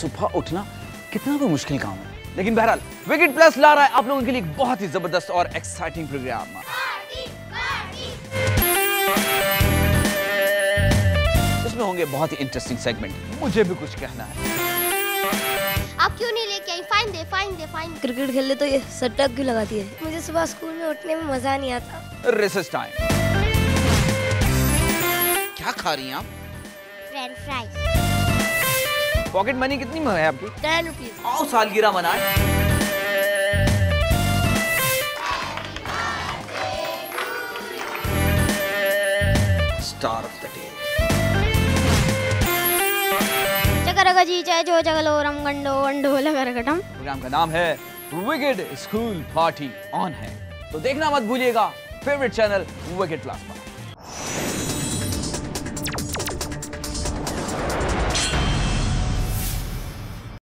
सुबह उठना कितना भी मुश्किल काम है, लेकिन बहरहाल विकिड प्लस ला रहा है आप लोगों के लिए एक बहुत ही जबरदस्त और एक्साइटिंग प्रोग्राम। इसमें होंगे बहुत ही इंटरेस्टिंग सेगमेंट। मुझे भी कुछ कहना है। आप क्यों नहीं लेके आई? फाइन दे। क्रिकेट खेलने तो ये सट्टा क्यों लगाती है? मुझे सुबह स्कूल में उठने में मजा नहीं आता। Recess time. क्या खा रही हैं आप? French fries. पॉकेट मनी कितनी में है आपकी? 10 रुपीज। आओ सालगिरह मनाए। Star of the day. जी चाहे जो जगलो रम गंडो अंडोला करकटम। प्रोग्राम का नाम है विकिड स्कूल पार्टी ऑन है, तो देखना मत भूलिएगा फेवरेट चैनल विकिड प्लस पर।